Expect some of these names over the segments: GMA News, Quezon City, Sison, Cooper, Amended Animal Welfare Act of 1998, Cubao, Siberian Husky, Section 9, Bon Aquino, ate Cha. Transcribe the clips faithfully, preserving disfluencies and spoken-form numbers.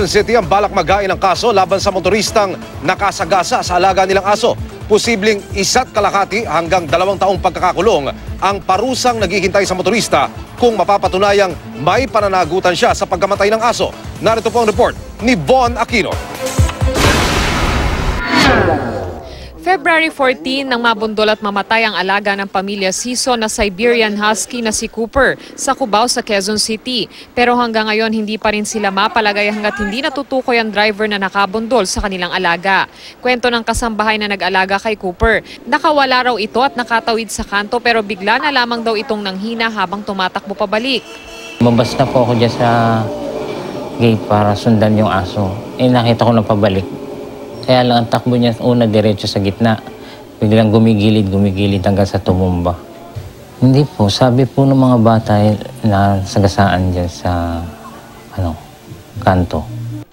Quezon City ang balak magain ng kaso laban sa motoristang nakasagasa sa alaga nilang aso. Posibleng isa't kalahati hanggang dalawang taong pagkakakulong ang parusang naghihintay sa motorista kung mapapatunayang may pananagutan siya sa pagkamatay ng aso. Narito po ang report ni Bon Aquino. February fourteen nang mabundol at mamatay ang alaga ng pamilya Sison na Siberian Husky na si Cooper sa Cubao sa Quezon City. Pero hanggang ngayon hindi pa rin sila mapalagay hanggat hindi natutukoy ang driver na nakabundol sa kanilang alaga. Kwento ng kasambahay na nag-alaga kay Cooper, nakawala raw ito at nakatawid sa kanto pero bigla na lamang daw itong nanghina habang tumatakbo pabalik. Mabasta po ako dyan sa gate para sundan yung aso. Eh nakita ko na pabalik. Kaya lang ang takbo niya una diretso sa gitna. Biglang gumigilid, gumigilid hanggang sa tumumba. Hindi po, sabi po ng mga bata na sagasaan dyan sa ano, kanto.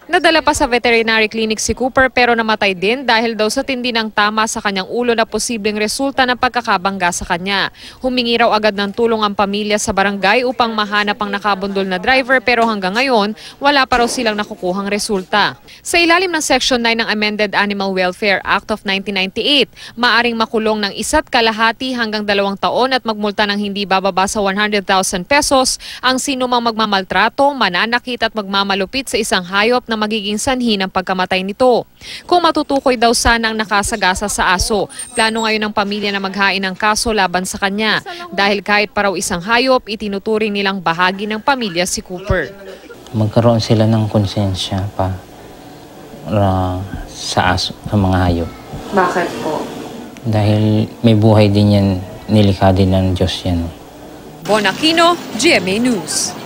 Nadala pa sa veterinary clinic si Cooper pero namatay din dahil daw sa tindi ng tama sa kanyang ulo na posibleng resulta ng pagkakabangga sa kanya. Humingi raw agad ng tulong ang pamilya sa barangay upang mahanap ang nakabundol na driver pero hanggang ngayon wala pa raw silang nakukuhang resulta. Sa ilalim ng Section nine ng Amended Animal Welfare Act of nineteen ninety-eight, maaring makulong ng isa't kalahati hanggang dalawang taon at magmulta ng hindi bababa sa one hundred thousand pesos ang sinumang magmamaltrato, mananakit at magmamalupit sa isang hayop na magiging sanhi ng pagkamatay nito. Kung matutukoy daw sana ang nakasagasa sa aso, plano ngayon ng pamilya na maghain ng kaso laban sa kanya dahil kahit pa raw isang hayop, itinuturing nilang bahagi ng pamilya si Cooper. Magkaroon sila ng konsensya pa uh, sa aso, sa mga hayop. Bakit po? Dahil may buhay din yan, nilikha din ng Diyos yan. Bon Aquino, G M A News.